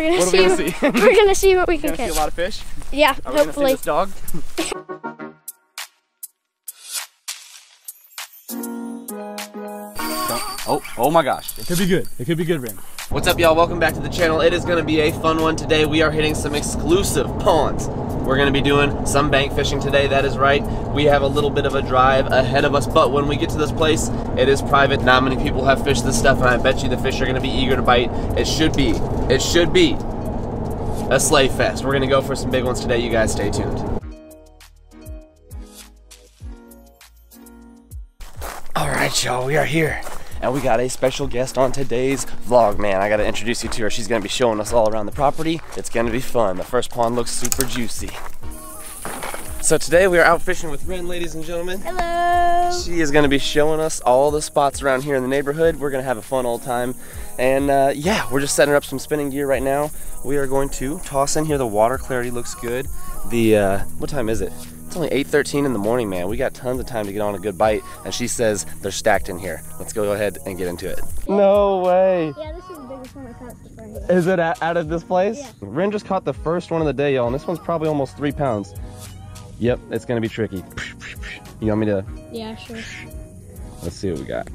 We're gonna see. We're gonna see what we can catch. See a lot of fish. Yeah, hopefully. Are we gonna see this dog? Oh my gosh! It could be good. It could be good, Wren. What's up, y'all? Welcome back to the channel. It is gonna be a fun one today. We are hitting some exclusive ponds. We're gonna be doing some bank fishing today, that is right. We have a little bit of a drive ahead of us, but when we get to this place, it is private. Not many people have fished this stuff, and I bet you the fish are gonna be eager to bite. It should be a slay fest. We're gonna go for some big ones today. You guys stay tuned. All right, y'all, we are here. And we got a special guest on today's vlog, man. I gotta introduce you to her. She's gonna be showing us all around the property. It's gonna be fun. The first pond looks super juicy. So today we are out fishing with Wren, ladies and gentlemen. Hello. She is gonna be showing us all the spots around here in the neighborhood. We're gonna have a fun old time. And yeah, we're just setting up some spinning gear right now. We are going to toss in here. The water clarity looks good. The, what time is it? It's only 8:13 in the morning, man. We got tons of time to get on a good bite, and she says they're stacked in here. Let's go ahead and get into it. Yeah. No way. Yeah, this is the biggest one I caught so far. Is it out of this place? Yeah. Wren just caught the first one of the day, y'all, and this one's probably almost 3 pounds. Yep, it's gonna be tricky. You want me to? Yeah, sure. Let's see what we got.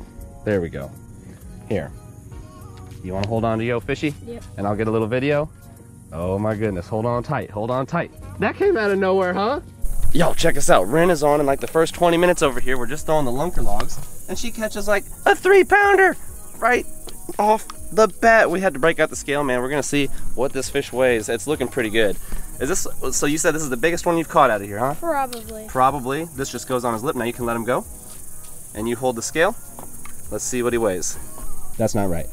There we go. Here. You wanna hold on to your fishy? Yep. And I'll get a little video. Oh my goodness, hold on tight, hold on tight. That came out of nowhere, huh? Yo, check us out. Wren is on in like the first 20 minutes over here. We're just throwing the Lunker logs, and she catches like a 3-pounder right off the bat. We had to break out the scale, man. We're gonna see what this fish weighs. It's looking pretty good. Is this? So you said this is the biggest one you've caught out of here, huh? Probably. Probably. This just goes on his lip. Now you can let him go, and you hold the scale. Let's see what he weighs. That's not right.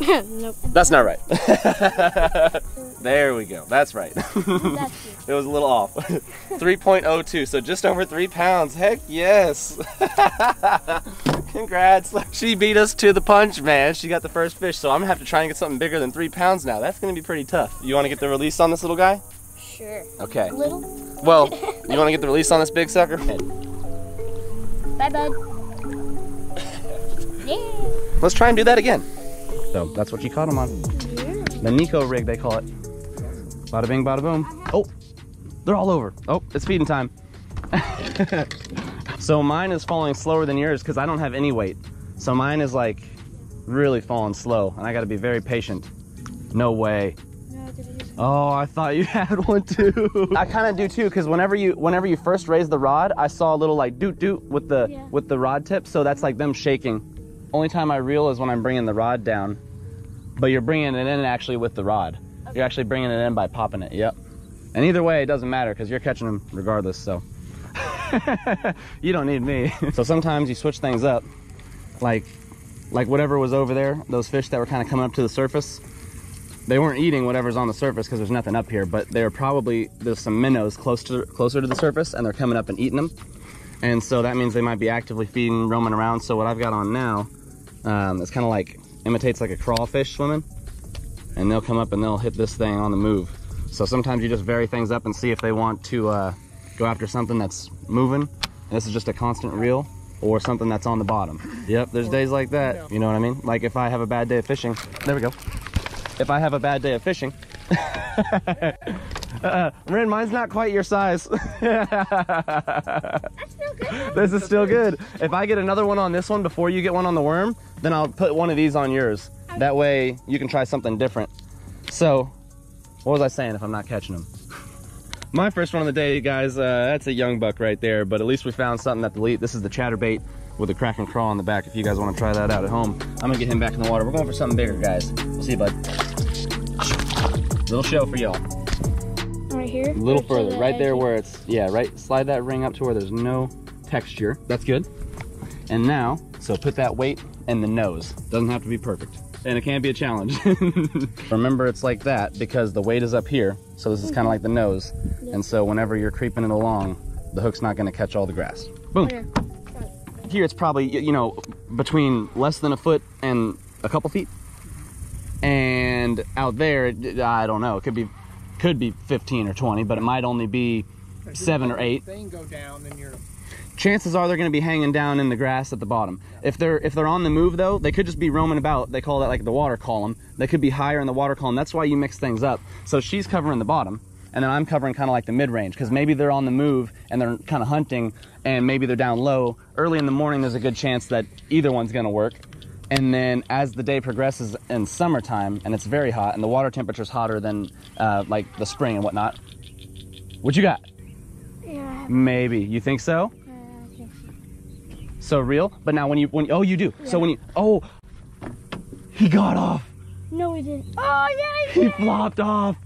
Nope. That's not right. There we go. That's right. It was a little off. 3.02, so just over 3 pounds. Heck yes. Congrats. She beat us to the punch, man. She got the first fish, so I'm gonna have to try and get something bigger than 3 pounds now. That's gonna be pretty tough. You wanna get the release on this little guy? Sure. Okay. Little? Well, you wanna get the release on this big sucker? Bye, bud. Yeah. Let's try and do that again. So that's what you caught him on. The Neko rig, they call it. Bada bing, bada boom. Oh, they're all over. Oh, it's feeding time. So mine is falling slower than yours because I don't have any weight. So mine is like really falling slow, and I got to be very patient. No way. Oh, I thought you had one too. I kind of do too, because whenever you first raise the rod, I saw a little like doot doot with the rod tip. So that's like them shaking. Only time I reel is when I'm bringing the rod down, but you're bringing it in actually with the rod. Okay. You're actually bringing it in by popping it, yep. And either way, it doesn't matter because you're catching them regardless, so. You don't need me. So sometimes you switch things up, like whatever was over there, those fish that were kind of coming up to the surface, they weren't eating whatever's on the surface because there's nothing up here, but they're probably, there's some minnows closer to the surface, and they're coming up and eating them. And so that means they might be actively feeding, roaming around. So what I've got on now, it's kind of like, imitates like a crawfish swimming, and they'll come up and they'll hit this thing on the move. So sometimes you just vary things up and see if they want to go after something that's moving. And this is just a constant reel, or something that's on the bottom. Yep, there's days like that, you know what I mean? Like if I have a bad day of fishing, there we go. If I have a bad day of fishing, Wren, mine's not quite your size. This is still good. If I get another one on this one before you get one on the worm, then I'll put one of these on yours. That way you can try something different. So, what was I saying if I'm not catching them? My first one of the day, guys, that's a young buck right there, but at least we found something at the lead. This is the chatterbait with a crack and crawl on the back if you guys want to try that out at home. I'm going to get him back in the water. We're going for something bigger, guys. We'll see you, bud. Little show for y'all. Right here? A little further, right there where it's, yeah, right, slide that ring up to where there's no texture. That's good. And now, so put that weight in the nose. Doesn't have to be perfect. And it can be a challenge. Remember, it's like that because the weight is up here, so this is kind of like the nose. Yeah. And so whenever you're creeping it along, the hook's not gonna catch all the grass. Boom. Okay. Here it's probably, you know, between less than a foot and a couple feet. And out there, I don't know, it could be 15 or 20, but it might only be 7 or 8. Thing go down, then you're chances are they're going to be hanging down in the grass at the bottom. If they're on the move though, they could just be roaming about. They call that like the water column. They could be higher in the water column. That's why you mix things up. So she's covering the bottom, and then I'm covering kind of like the mid-range, because maybe they're on the move and they're kind of hunting, and maybe they're down low. Early in the morning, there's a good chance that either one's going to work. And then as the day progresses in summertime, and it's very hot, and the water temperature's hotter than like the spring and whatnot. What you got? Yeah. Maybe. You think so? Yes. So real? But now when you, oh, you do. Yeah. So when you, oh, he got off. No, he didn't. Oh, yeah, he did. He flopped off.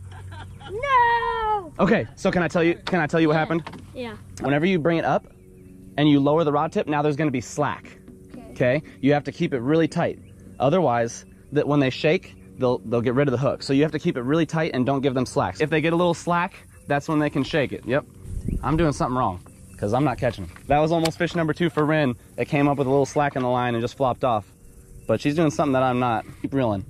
No. Okay, so can I tell you what happened? Yeah. Whenever you bring it up and you lower the rod tip, now there's going to be slack. Okay? You have to keep it really tight. Otherwise, that when they shake, they'll get rid of the hook. So you have to keep it really tight and don't give them slack. If they get a little slack, that's when they can shake it. Yep. I'm doing something wrong because I'm not catching them. That was almost fish number 2 for Wren. It came up with a little slack in the line and just flopped off. But she's doing something that I'm not. Keep reeling.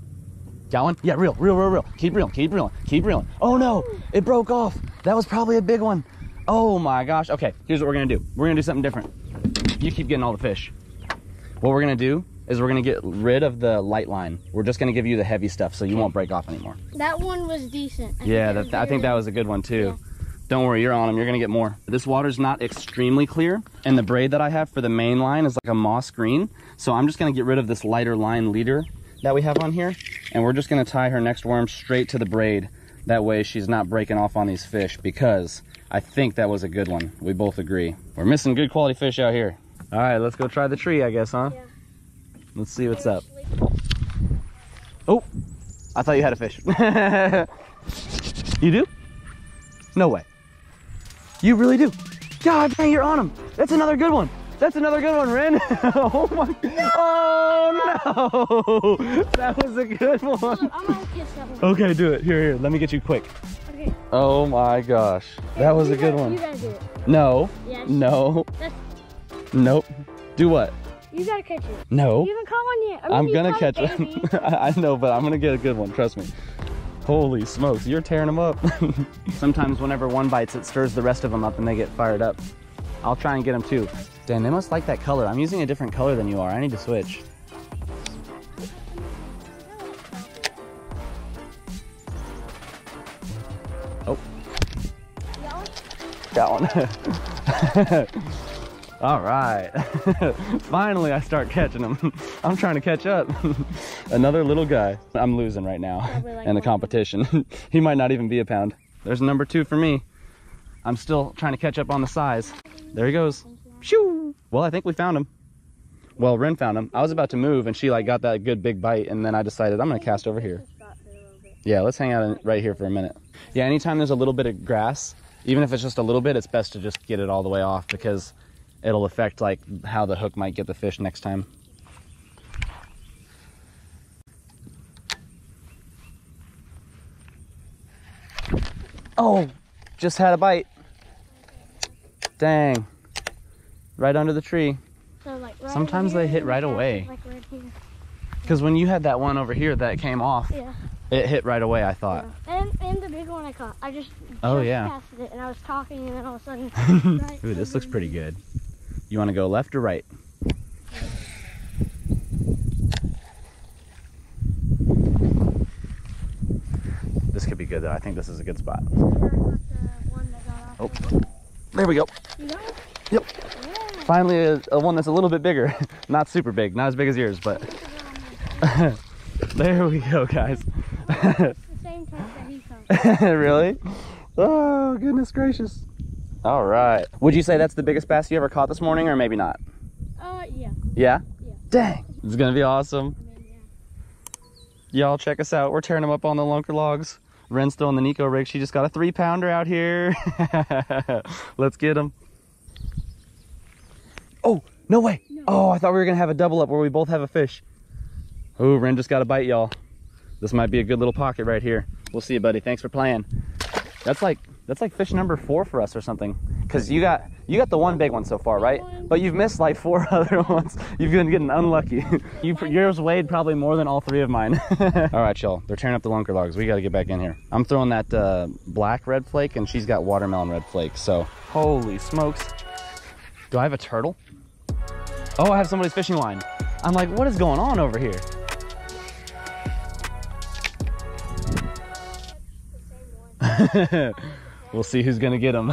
Got one? Yeah, reel, reel, reel, reel. Keep reeling, keep reeling, keep reeling. Oh no, it broke off. That was probably a big one. Oh my gosh. Okay, here's what we're going to do. We're going to do something different. You keep getting all the fish. What we're going to do is we're going to get rid of the light line. We're just going to give you the heavy stuff so you won't break off anymore. That one was decent. I think that was a good one too. Yeah. Don't worry, you're on them. You're going to get more. This water's not extremely clear, and the braid that I have for the main line is like a moss green. So I'm just going to get rid of this lighter line leader that we have on here, and we're just going to tie her next worm straight to the braid. That way she's not breaking off on these fish, because I think that was a good one. We both agree. We're missing good quality fish out here. All right, let's go try the tree, I guess, huh? Yeah. Let's see what's up. Oh, I thought you had a fish. You do? No way. You really do. God dang, you're on him. That's another good one. That's another good one, Wren. Oh my. No! Oh no! That was a good one. Look, I'm gonna kiss that one. Okay, do it. Here, here. Let me get you quick. Okay. Oh my gosh, that was a good one. You gotta do it. No. Yes. No. That's nope. Do what? You gotta catch it. No. You haven't caught one yet. I'm gonna catch it. I know, but I'm gonna get a good one. Trust me. Holy smokes, you're tearing them up. Sometimes whenever one bites, it stirs the rest of them up and they get fired up. I'll try and get them too. Dan, they must like that color. I'm using a different color than you are. I need to switch. Oh. Got one. All right, finally I start catching them. I'm trying to catch up. Another little guy. I'm losing right now in the competition. He might not even be a pound. There's number 2 for me. I'm still trying to catch up on the size. There he goes. Shoo! Well, I think we found him. Well, Wren found him. I was about to move and she like got that good big bite, and then I decided I'm gonna cast over here. Yeah, let's hang out right here for a minute. Yeah, anytime there's a little bit of grass, even if it's just a little bit, it's best to just get it all the way off, because it'll affect like how the hook might get the fish next time. Oh, just had a bite. Dang. Right under the tree. So, like, right sometimes they hit right away. Like right here. Because when you had that one over here that came off, yeah, it hit right away, I thought. Yeah. And the big one I caught, I just passed it, and I was talking, and then all of a sudden, right. Ooh, this looks pretty good. You want to go left or right? This could be good, though. I think this is a good spot. Oh, there we go. Yep. Finally, a one that's a little bit bigger. Not super big, not as big as yours, but... There we go, guys. It's the same time that he comes. Really? Oh, goodness gracious. All right. Would you say that's the biggest bass you ever caught this morning, or maybe not? Yeah. Yeah? Yeah. Dang. It's going to be awesome. Y'all check us out. We're tearing them up on the Lunker logs. Wren's still on the Neko rig. She just got a 3-pounder out here. Let's get them. Oh, no way. No. Oh, I thought we were going to have a double up where we both have a fish. Ooh, Wren just got a bite, y'all. This might be a good little pocket right here. We'll see you, buddy. Thanks for playing. That's like fish number 4 for us or something. Because you got the one big one so far, right? But you've missed like 4 other ones. You've been getting unlucky. Yours weighed probably more than all 3 of mine. All right, y'all. They're tearing up the Lunker logs. We got to get back in here. I'm throwing that black red flake, and she's got watermelon red flake. So, holy smokes. Do I have a turtle? Oh, I have somebody's fishing line. I'm like, what is going on over here? We'll see who's gonna get him.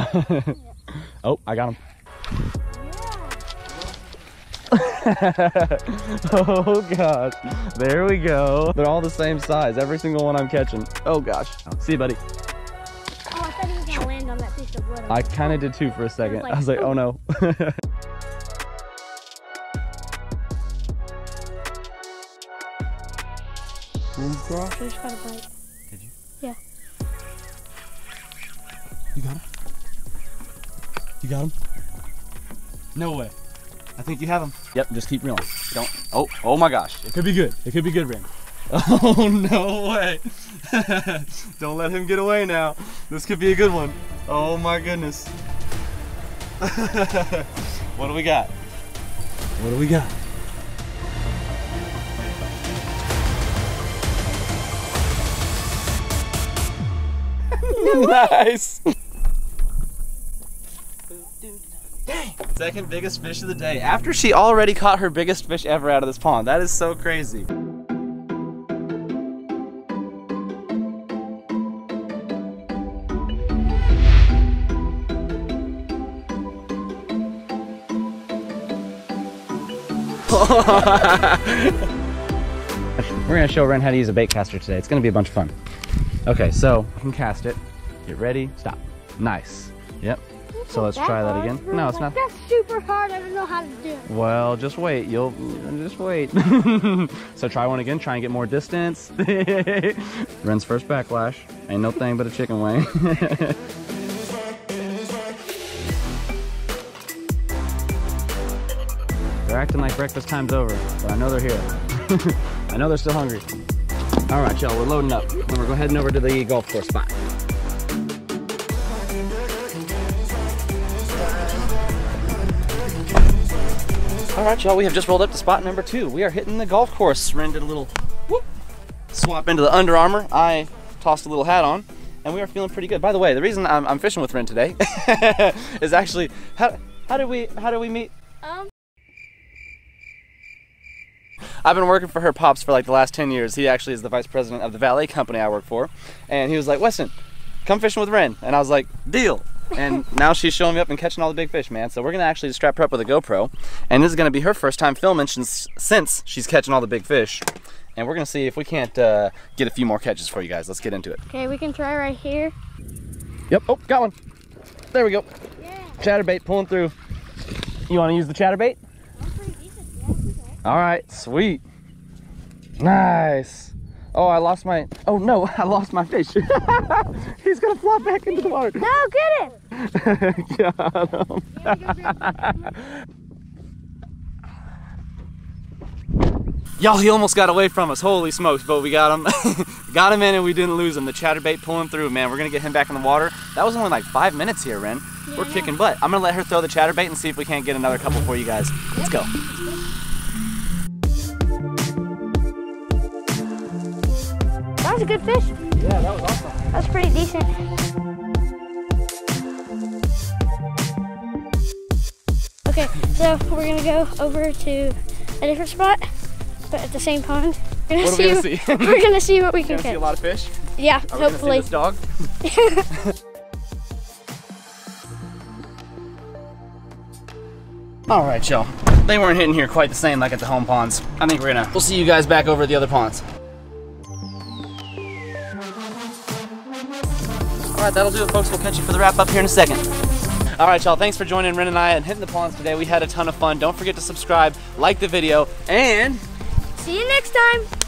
Oh, I got him. Oh gosh, there we go. They're all the same size, every single one I'm catching. Oh gosh, see you, buddy. Oh, I thought he was gonna land on that piece of wood. I kind of did too for a second. I was like, oh no. Fish got a bite. Did you? Yeah. You got him? You got him? No way. I think you have him. Yep, just keep reeling. Don't. Oh, oh my gosh. It could be good. It could be good, Wren. Oh, no way. Don't let him get away now. This could be a good one. Oh my goodness. What do we got? What do we got? Nice. Dang. Second biggest fish of the day after she already caught her biggest fish ever out of this pond. That is so crazy. We're gonna show Wren how to use a bait caster today. It's gonna be a bunch of fun. Okay, so I can cast it. Get ready, stop. Nice. Yep. So let's try that again. No, it's not. That's super hard. I don't know how to do it. Well, just wait. You'll just wait. So try one again. Try and get more distance. Wren's first backlash. Ain't no thing but a chicken wing. They're acting like breakfast time's over, but I know they're here. I know they're still hungry. All right, y'all, we're loading up. And we're heading over to the golf course spot. All right, y'all, we have just rolled up to spot number 2. We are hitting the golf course. Wren did a little whoop, swap into the Under Armour. I tossed a little hat on, and we are feeling pretty good. By the way, the reason I'm fishing with Wren today is actually, how did we meet? I've been working for her pops for like the last 10 years. He actually is the vice president of the valet company I work for. And he was like, Weston, come fishing with Wren. And I was like, deal. And now she's showing me up and catching all the big fish, man. So we're gonna actually just strap her up with a GoPro. And this is gonna be her first time filming since she's catching all the big fish. And we're gonna see if we can't get a few more catches for you guys. Let's get into it. Okay, we can try right here. Yep, oh, got one. There we go. Yeah. Chatterbait pulling through. You wanna use the chatterbait? All right, sweet. Nice. Oh, I lost my, oh no, I lost my fish. He's gonna flop back into the water. No, get it. Got him. Y'all, he almost got away from us. Holy smokes, but we got him. Got him in and we didn't lose him. The chatterbait pulling through, man. We're gonna get him back in the water. That was only like 5 minutes here, Wren. Yeah. We're kicking butt. I'm gonna let her throw the chatterbait and see if we can't get another couple for you guys. Let's go. That was a good fish. Yeah, that was awesome. That was pretty decent. Okay, so we're gonna go over to a different spot, but at the same pond. What are we gonna see? We're gonna see what we can catch. See a lot of fish? Yeah, hopefully. Are we gonna see this dog? All right, y'all. They weren't hitting here quite the same like at the home ponds. I think we'll see you guys back over at the other ponds. All right, that'll do it, folks. We'll catch you for the wrap up here in a second. All right, y'all, thanks for joining Wren and I and hitting the ponds today. We had a ton of fun. Don't forget to subscribe, like the video, and see you next time.